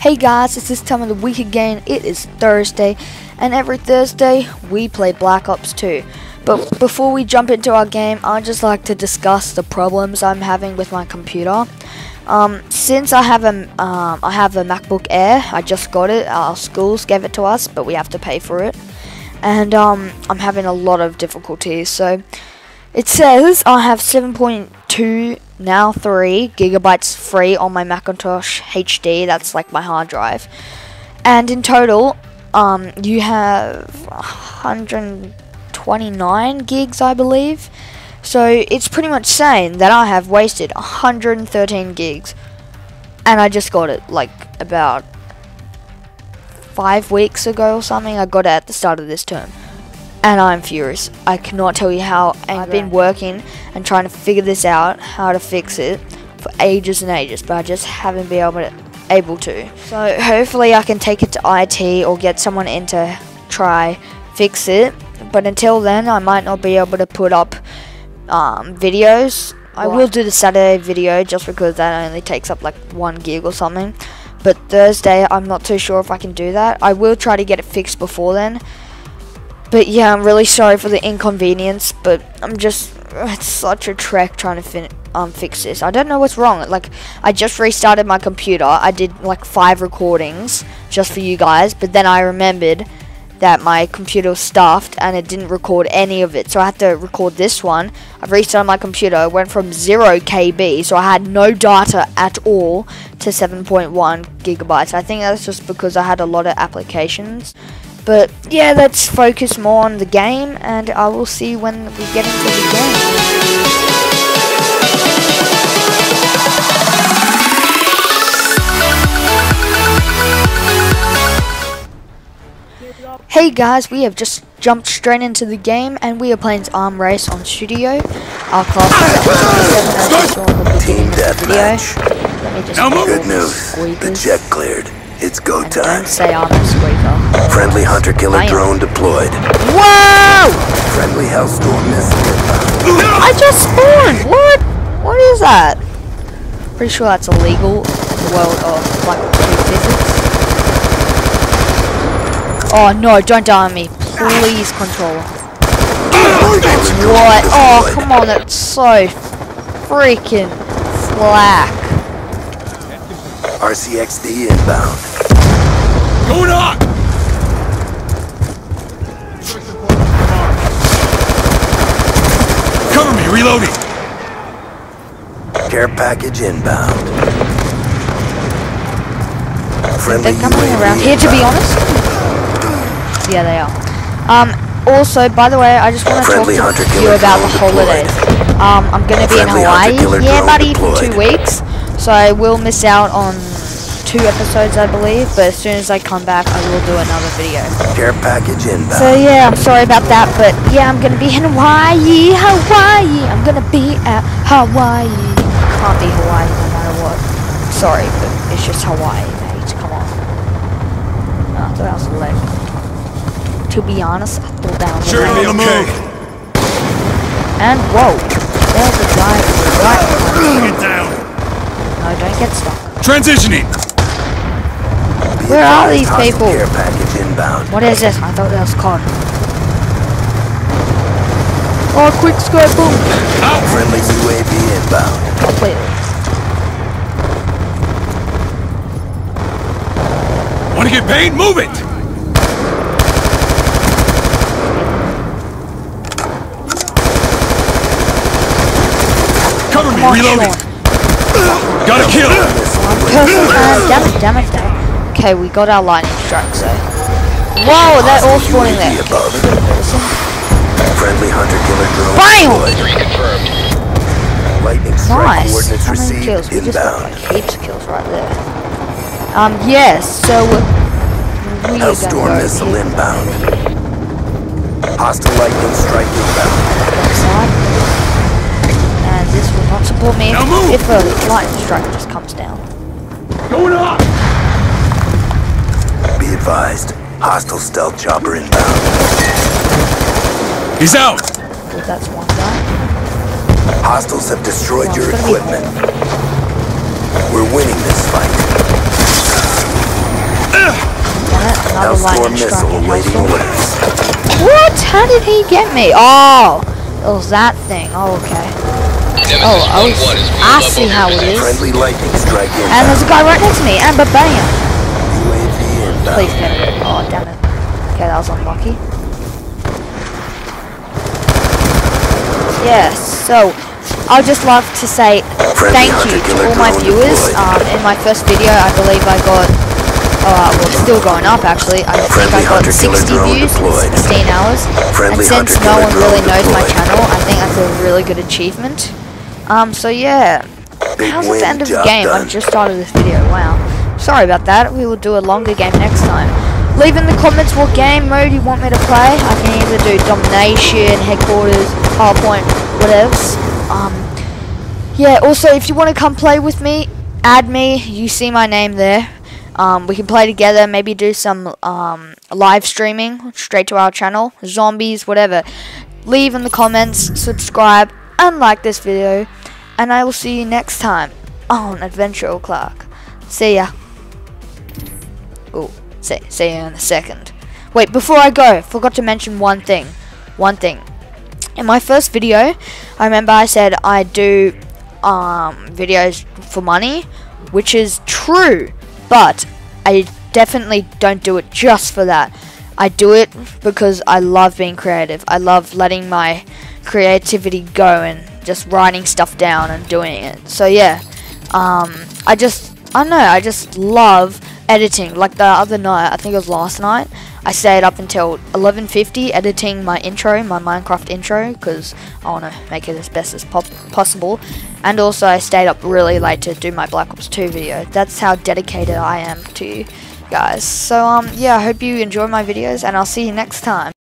Hey guys, it's this time of the week again. It is Thursday, and every Thursday we play Black Ops 2. But before we jump into our game, I'd just like to discuss the problems I'm having with my computer. Since I have a MacBook Air, I just got it. Our schools gave it to us, but we have to pay for it. And I'm having a lot of difficulties. So it says I have 7.2 now 3 GB free on my Macintosh HD. That's like my hard drive, and in total you have 129 gigs, I believe. So it's pretty much saying that I have wasted 113 gigs, and I just got it like about 5 weeks ago or something. I got it at the start of this term, and I'm furious. I cannot tell you how. I've been working and trying to figure this out, how to fix it, for ages and ages, but I just haven't been able to. So hopefully I can take it to IT or get someone in to try fix it. But until then, I might not be able to put up videos. I will do the Saturday video just because that only takes up like 1 gig or something. But Thursday, I'm not too sure if I can do that. I will try to get it fixed before then. But yeah, I'm really sorry for the inconvenience, but it's such a trek trying to fix this. I don't know what's wrong. Like, I just restarted my computer. I did like 5 recordings just for you guys, but then I remembered that my computer was stuffed and it didn't record any of it. So I had to record this one. I've restarted my computer. It went from 0 KB, so I had no data at all, to 7.1 gigabytes. I think that's just because I had a lot of applications. But yeah, let's focus more on the game, and I will see when we get into the game. Hey guys, we have just jumped straight into the game, and we are playing Arm Race on Studio. Our class is Team Deathmatch. No good news. The check cleared. It's go time. Don't say I'm a squeaker. Friendly hunter killer drone deployed. Whoa! Friendly hellstorm missile. I just spawned! What? What is that? Pretty sure that's illegal in the world of like physics. Oh no, don't die on me. Please, controller. What? Oh, come on, that's so freaking slack. RCXD inbound. Going on! Cover me, reloading! Care package inbound. Friendly they're coming UAV around here, to be honest. Yeah, they are. Also, by the way, I just want to talk to you about the holidays. I'm going to be in Hawaii, buddy, for 2 weeks. So I will miss out on 2 episodes, I believe, but as soon as I come back, I will do another video. Care package inbound. So yeah, I'm sorry about that, but yeah, I'm gonna be in Hawaii. I'm gonna be at Hawaii. Can't be Hawaii no matter what. Sorry, but it's just Hawaii, mate. Come on. No, I thought I was late. To be honest, I thought that was sure be okay. And whoa, there's a guy right. Get down. No, don't get stuck. Transitioning. Where are these people? What is this? I thought that was COD. Oh, quick scope! Boom. Friendly UAV inbound. Completely. Want to get paid? Move it. Cover me. Reloading. Gotta kill! Damn it. Okay, we got our lightning strike, so. Whoa, they're all spawning there. Friendly hunter killer drone. BAM! Lightning strike. Nice. How many kills? We just got like heaps of kills right there. Yes, so we Hellstorm missile inbound. Hostile lightning strike inbound. This will not support me if a lightning strike just comes down. Going up! Be advised, hostile stealth chopper inbound. He's out! Well, that's one guy. Hostiles have destroyed your equipment. We're winning this fight. What? How did he get me? Oh, it was that thing. Oh, okay. Oh, I see how it is. And there's a guy right next to me, and ba-bam! Please get it. Oh, damn it. Okay, that was unlucky. Yeah, so, I'd just love to say thank you to all my viewers. In my first video, I believe I got, well, it's still going up actually, I think I got 60 views in 16 hours. And since no one really knows my channel, I think that's a really good achievement. So yeah, how's the end of the game? I've just started this video, wow. Sorry about that, we will do a longer game next time. Leave in the comments what game mode you want me to play. I can either do Domination, Headquarters, PowerPoint, whatevs. Yeah, also if you want to come play with me, add me, you see my name there. We can play together, maybe do some live streaming straight to our channel, zombies, whatever. Leave in the comments, subscribe, and like this video, and I will see you next time on Adventure O'Clock. See ya. Oh, see ya in a second. Wait, before I go, forgot to mention one thing. In my first video, I remember I said I do videos for money, which is true, but I definitely don't do it just for that. I do it because I love being creative. I love letting my creativity go and just writing stuff down and doing it. So yeah, I don't know, I just love editing. Like the other night, I think it was last night, I stayed up until 11:50 editing my intro, my Minecraft intro, because I want to make it as best as possible. And also I stayed up really late to do my Black Ops 2 video. That's how dedicated I am to you guys. So yeah, I hope you enjoy my videos, and I'll see you next time.